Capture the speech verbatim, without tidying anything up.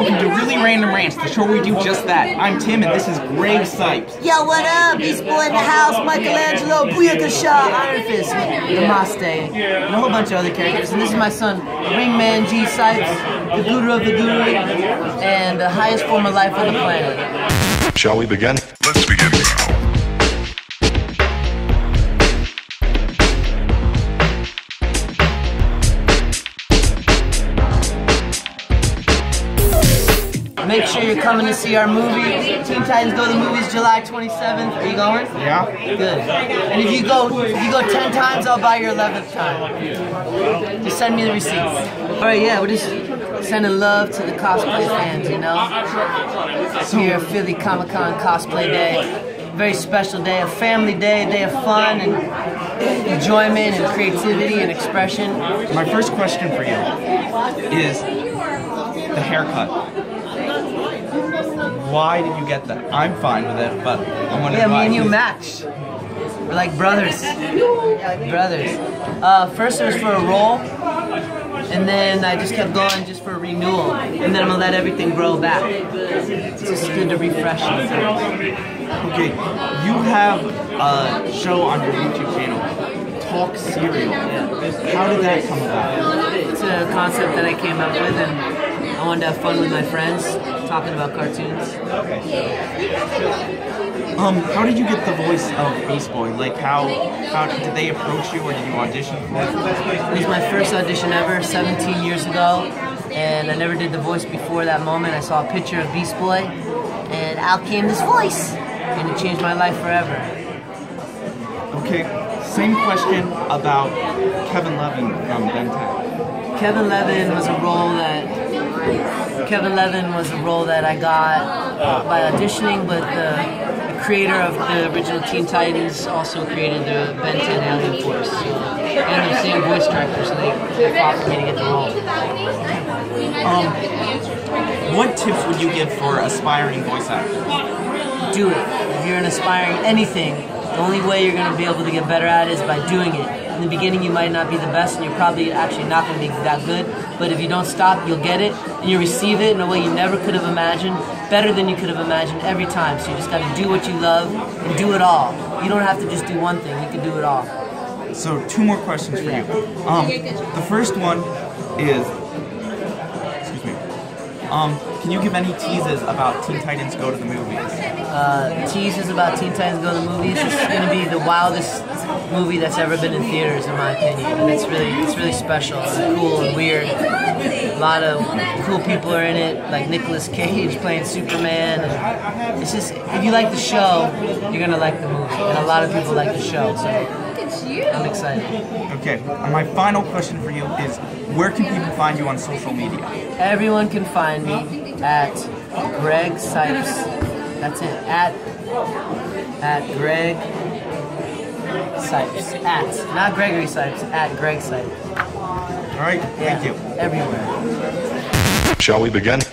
welcome to Really Random Rants, the show where we do just that. I'm Tim, and this is Greg Cipes. Yo, what up? Beast Boy in the house, Michelangelo, Booyakasha, Iron Fist, Damaste, and a whole bunch of other characters. And this is my son, Ringman G. Cipes, the guru of the guru, and the highest form of life on the planet. Shall we begin? Let's begin. Make sure you're coming to see our movie, Teen Titans Go to the Movies, July twenty-seventh. Are you going? Yeah. Good. And if you go, if you go ten times, I'll buy your eleventh time. Just send me the receipts. All right, yeah, we're just sending love to the cosplay fans, you know? It's here, Philly Comic Con Cosplay Day. Very special day, a family day, a day of fun and enjoyment and creativity and expression. My first question for you is the haircut. Why did you get that? I'm fine with it, but I want to. Yeah, me and you match. We're like brothers. Brothers. Uh, first it was for a role, and then I just kept going just for a renewal, and then I'm gonna let everything grow back. It's just good to refresh. Okay, you have a show on your YouTube channel, Talk Serial. How did that come about? It's a concept that I came up with, and I wanted to have fun with my friends, talking about cartoons. Okay. Um, how did you get the voice of Beast Boy? Like, how, how did they approach you, or did you audition for it? It was my first audition ever, seventeen years ago, and I never did the voice before that moment. I saw a picture of Beast Boy, and out came this voice, and it changed my life forever. Okay, same question about Kevin Levin from Ben ten. Kevin Levin was a role that Kevin Levin was a role that I got by auditioning, but the, the creator of the original Teen Titans also created the Ben ten Alien Force, so, and the same voice director, so they, they fought for me to get the role. Um, what tips would you give for aspiring voice actors? Do it. If you're an aspiring anything, the only way you're going to be able to get better at it is by doing it. In the beginning, you might not be the best, and you're probably actually not going to be that good. But if you don't stop, you'll get it, and you receive it in a way you never could have imagined, better than you could have imagined every time. So you just got to do what you love and do it all. You don't have to just do one thing. You can do it all. So two more questions for yeah. you. Um, the first one is, excuse me. Um, can you give any teases about Teen Titans Go to the Movies? Uh, teases about Teen Titans Go to the Movies is going to be the wildest movie that's ever been in theaters, in my opinion, and it's really, it's really special and cool and weird. A lot of cool people are in it, like Nicolas Cage playing Superman. And it's just, if you like the show, you're gonna like the movie, and a lot of people like the show, so I'm excited. Okay, and my final question for you is, where can people find you on social media? Everyone can find me at Greg Cipes. That's it. At at Greg. Cipes. At. Not Gregory Cipes. At Greg Cipes. All right. Yeah. Thank you. Everywhere. Shall we begin?